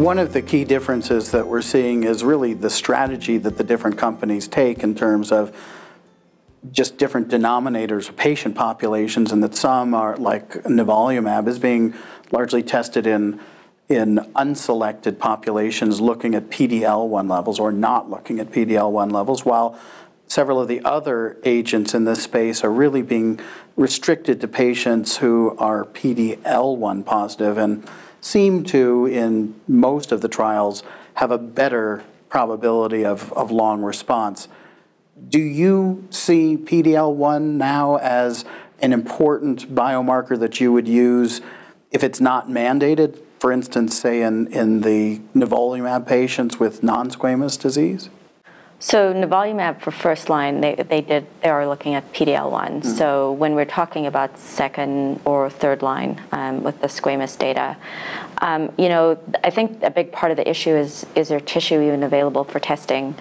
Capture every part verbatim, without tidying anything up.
One of the key differences that we're seeing is really the strategy that the different companies take in terms of just different denominators of patient populations, and that some are, like nivolumab, is being largely tested in in unselected populations looking at P D L one levels or not looking at P D L one levels, while several of the other agents in this space are really being restricted to patients who are P D L one positive and seem to, in most of the trials, have a better probability of, of long response. Do you see P D L one now as an important biomarker that you would use if it's not mandated, for instance, say in, in the nivolumab patients with non-squamous disease? So nivolumab for first line, they, they did, they are looking at P D L one. Mm. So when we're talking about second or third line um, with the squamous data, um, you know, I think a big part of the issue is, is there tissue even available for testing?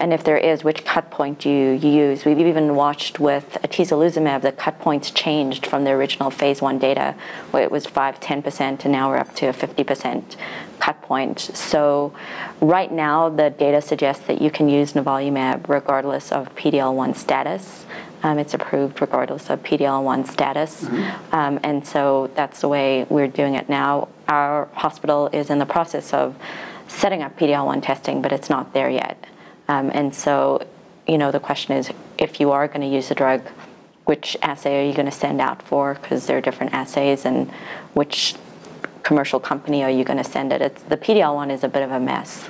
And if there is, which cut point do you use? We've even watched with atezolizumab, the cut points changed from the original phase one data, where it was five, ten percent, and now we're up to a fifty percent cut point. So right now, the data suggests that you can use nivolumab regardless of P D L one status. Um, it's approved regardless of P D L one status. Mm-hmm. um, and so that's the way we're doing it now. Our hospital is in the process of setting up P D L one testing, but it's not there yet. Um, and so, you know, the question is, if you are going to use the drug, which assay are you going to send out for? Because there are different assays, and which commercial company are you going to send it? It's, the P D L one is a bit of a mess,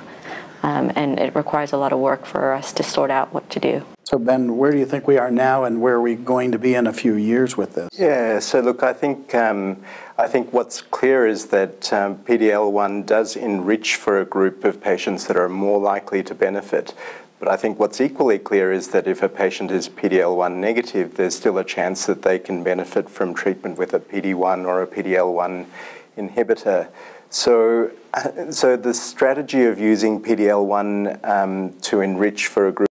um, and it requires a lot of work for us to sort out what to do. So Ben, where do you think we are now, and where are we going to be in a few years with this? Yeah, so look, I think, um, I think what's clear is that um, P D L one does enrich for a group of patients that are more likely to benefit. But I think what's equally clear is that if a patient is P D L one negative, there's still a chance that they can benefit from treatment with a P D one or a P D L one inhibitor. So, so the strategy of using P D L one um, to enrich for a group